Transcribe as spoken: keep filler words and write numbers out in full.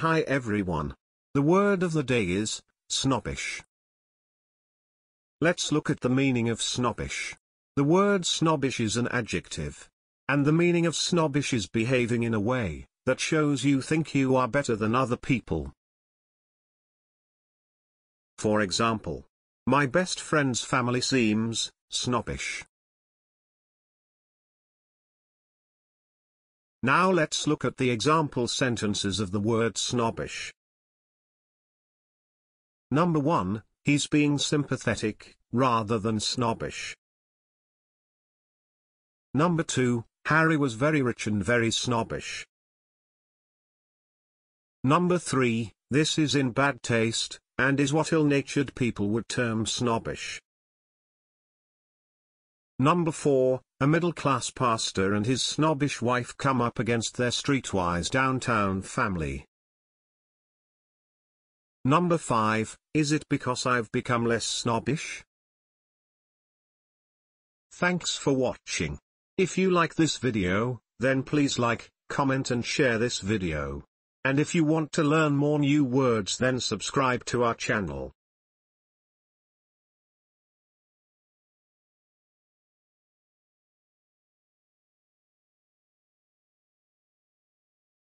Hi everyone. The word of the day is snobbish. Let's look at the meaning of snobbish. The word snobbish is an adjective, and the meaning of snobbish is behaving in a way that shows you think you are better than other people. For example, my best friend's family seems snobbish. Now let's look at the example sentences of the word snobbish. Number one, he's being sympathetic, rather than snobbish. Number two, Harry was very rich and very snobbish. Number three, this is in bad taste, and is what ill-natured people would term snobbish. Number four, a middle-class pastor and his snobbish wife come up against their streetwise downtown family. Number five, is it because I've become less snobbish? Thanks for watching. If you like this video, then please like, comment and share this video. And if you want to learn more new words, then subscribe to our channel.